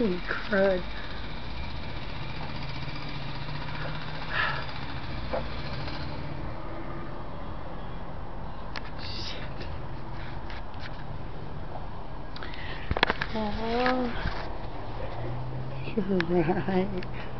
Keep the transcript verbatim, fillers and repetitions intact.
Holy crud. Shit. All right.